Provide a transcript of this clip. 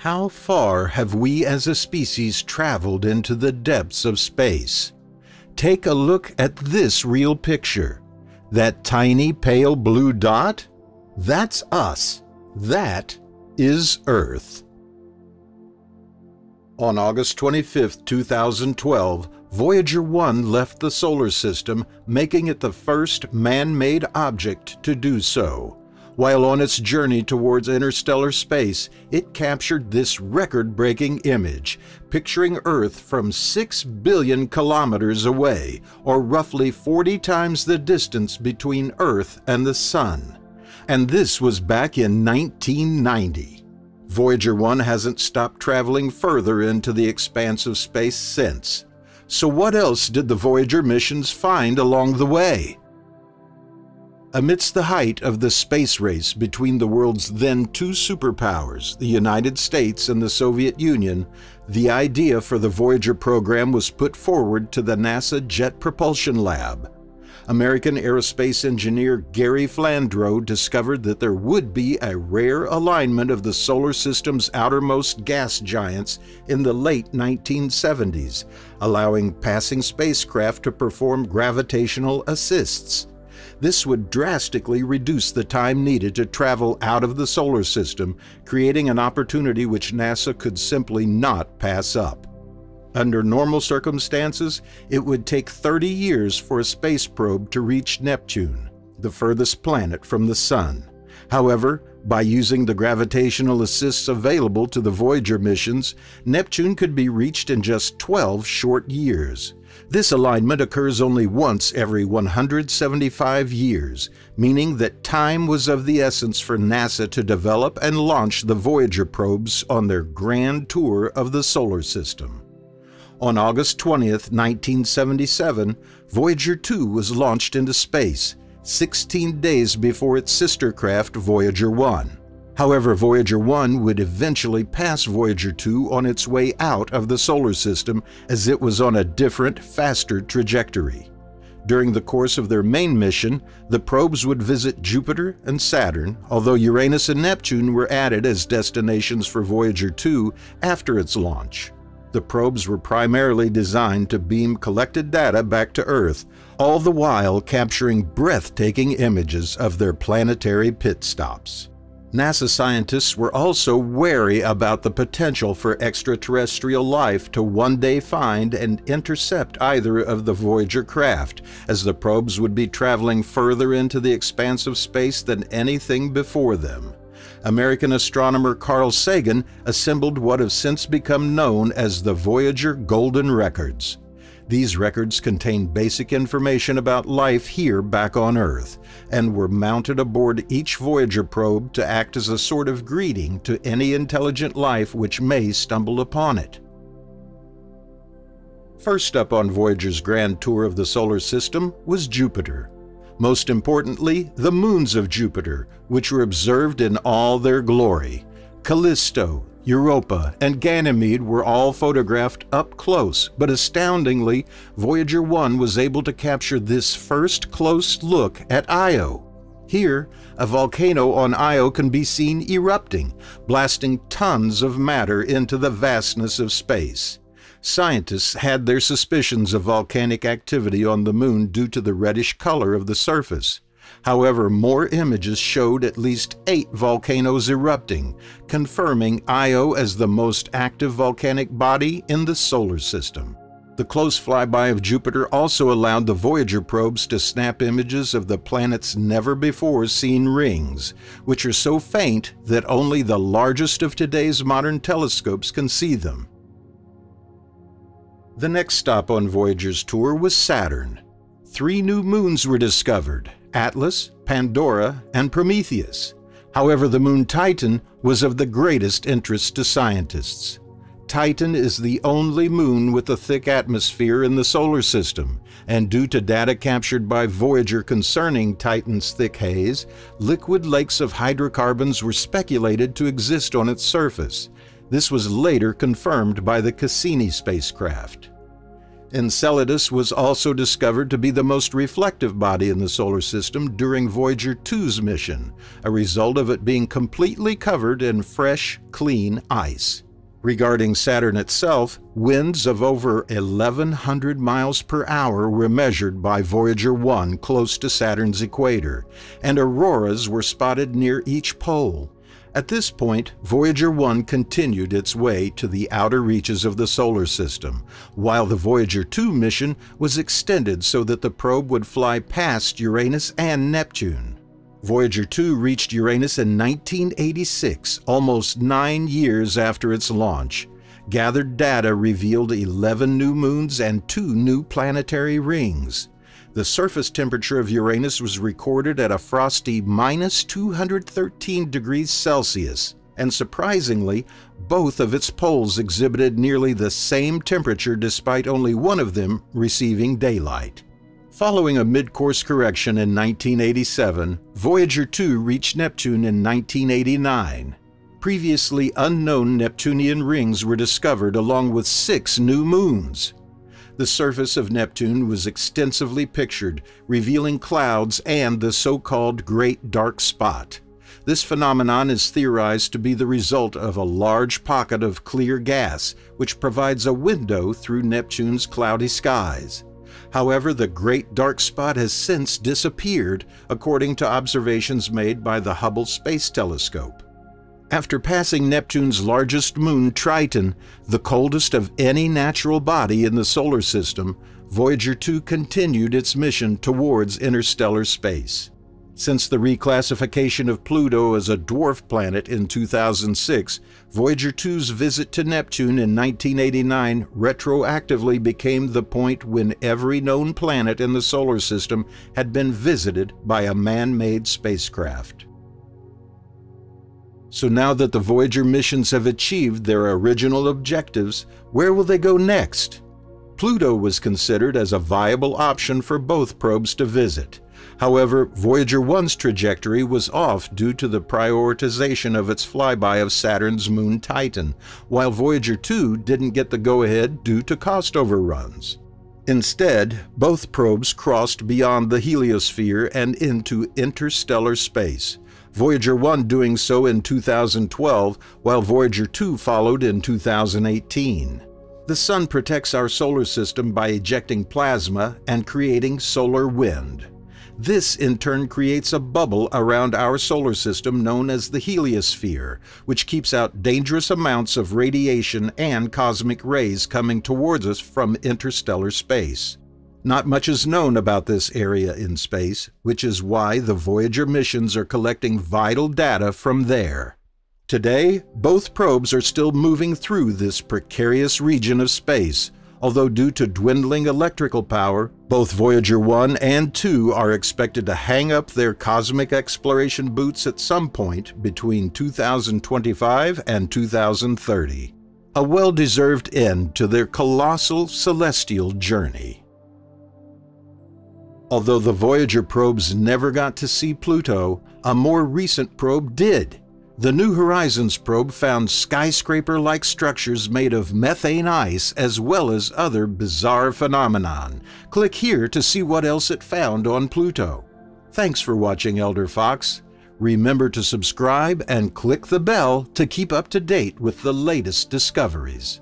How far have we as a species traveled into the depths of space? Take a look at this real picture. That tiny pale blue dot? That's us. That is Earth. On August 25, 2012, Voyager 1 left the solar system, making it the first man-made object to do so. While on its journey towards interstellar space, it captured this record-breaking image, picturing Earth from 6 billion kilometers away, or roughly 40 times the distance between Earth and the Sun. And this was back in 1990. Voyager 1 hasn't stopped traveling further into the expanse of space since. So what else did the Voyager missions find along the way? Amidst the height of the space race between the world's then two superpowers, the United States and the Soviet Union, the idea for the Voyager program was put forward to the NASA Jet Propulsion Lab. American aerospace engineer Gary Flandro discovered that there would be a rare alignment of the solar system's outermost gas giants in the late 1970s, allowing passing spacecraft to perform gravitational assists. This would drastically reduce the time needed to travel out of the solar system, creating an opportunity which NASA could simply not pass up. Under normal circumstances, it would take 30 years for a space probe to reach Neptune, the furthest planet from the Sun. However, by using the gravitational assists available to the Voyager missions, Neptune could be reached in just 12 short years. This alignment occurs only once every 175 years, meaning that time was of the essence for NASA to develop and launch the Voyager probes on their grand tour of the solar system. On August 20, 1977, Voyager 2 was launched into space, 16 days before its sister craft Voyager 1. However, Voyager 1 would eventually pass Voyager 2 on its way out of the solar system, as it was on a different, faster trajectory. During the course of their main mission, the probes would visit Jupiter and Saturn, although Uranus and Neptune were added as destinations for Voyager 2 after its launch. The probes were primarily designed to beam collected data back to Earth, all the while capturing breathtaking images of their planetary pit stops. NASA scientists were also wary about the potential for extraterrestrial life to one day find and intercept either of the Voyager craft, as the probes would be traveling further into the expanse of space than anything before them. American astronomer Carl Sagan assembled what have since become known as the Voyager Golden Records. These records contain basic information about life here back on Earth, and were mounted aboard each Voyager probe to act as a sort of greeting to any intelligent life which may stumble upon it. First up on Voyager's grand tour of the solar system was Jupiter. Most importantly, the moons of Jupiter, which were observed in all their glory. Callisto, Europa, and Ganymede were all photographed up close, but astoundingly, Voyager 1 was able to capture this first close look at Io. Here, a volcano on Io can be seen erupting, blasting tons of matter into the vastness of space. Scientists had their suspicions of volcanic activity on the moon due to the reddish color of the surface. However, more images showed at least 8 volcanoes erupting, confirming Io as the most active volcanic body in the solar system. The close flyby of Jupiter also allowed the Voyager probes to snap images of the planet's never-before-seen rings, which are so faint that only the largest of today's modern telescopes can see them. The next stop on Voyager's tour was Saturn. 3 new moons were discovered: Atlas, Pandora, and Prometheus. However, the moon Titan was of the greatest interest to scientists. Titan is the only moon with a thick atmosphere in the solar system, and due to data captured by Voyager concerning Titan's thick haze, liquid lakes of hydrocarbons were speculated to exist on its surface. This was later confirmed by the Cassini spacecraft. Enceladus was also discovered to be the most reflective body in the solar system during Voyager 2's mission, a result of it being completely covered in fresh, clean ice. Regarding Saturn itself, winds of over 1,100 miles per hour were measured by Voyager 1 close to Saturn's equator, and auroras were spotted near each pole. At this point, Voyager 1 continued its way to the outer reaches of the solar system, while the Voyager 2 mission was extended so that the probe would fly past Uranus and Neptune. Voyager 2 reached Uranus in 1986, almost 9 years after its launch. Gathered data revealed 11 new moons and 2 new planetary rings. The surface temperature of Uranus was recorded at a frosty -213°C, and surprisingly, both of its poles exhibited nearly the same temperature despite only one of them receiving daylight. Following a mid-course correction in 1987, Voyager 2 reached Neptune in 1989. Previously unknown Neptunian rings were discovered along with 6 new moons. The surface of Neptune was extensively pictured, revealing clouds and the so-called Great Dark Spot. This phenomenon is theorized to be the result of a large pocket of clear gas, which provides a window through Neptune's cloudy skies. However, the Great Dark Spot has since disappeared, according to observations made by the Hubble Space Telescope. After passing Neptune's largest moon, Triton, the coldest of any natural body in the solar system, Voyager 2 continued its mission towards interstellar space. Since the reclassification of Pluto as a dwarf planet in 2006, Voyager 2's visit to Neptune in 1989 retroactively became the point when every known planet in the solar system had been visited by a man-made spacecraft. So now that the Voyager missions have achieved their original objectives, where will they go next? Pluto was considered as a viable option for both probes to visit. However, Voyager 1's trajectory was off due to the prioritization of its flyby of Saturn's moon Titan, while Voyager 2 didn't get the go-ahead due to cost overruns. Instead, both probes crossed beyond the heliosphere and into interstellar space, Voyager 1 doing so in 2012, while Voyager 2 followed in 2018. The Sun protects our solar system by ejecting plasma and creating solar wind. This in turn creates a bubble around our solar system known as the heliosphere, which keeps out dangerous amounts of radiation and cosmic rays coming towards us from interstellar space. Not much is known about this area in space, which is why the Voyager missions are collecting vital data from there. Today, both probes are still moving through this precarious region of space, although due to dwindling electrical power, both Voyager 1 and 2 are expected to hang up their cosmic exploration boots at some point between 2025 and 2030. A well-deserved end to their colossal celestial journey. Although the Voyager probes never got to see Pluto, a more recent probe did. The New Horizons probe found skyscraper-like structures made of methane ice as well as other bizarre phenomenon. Click here to see what else it found on Pluto. Thanks for watching, Elder Fox. Remember to subscribe and click the bell to keep up to date with the latest discoveries.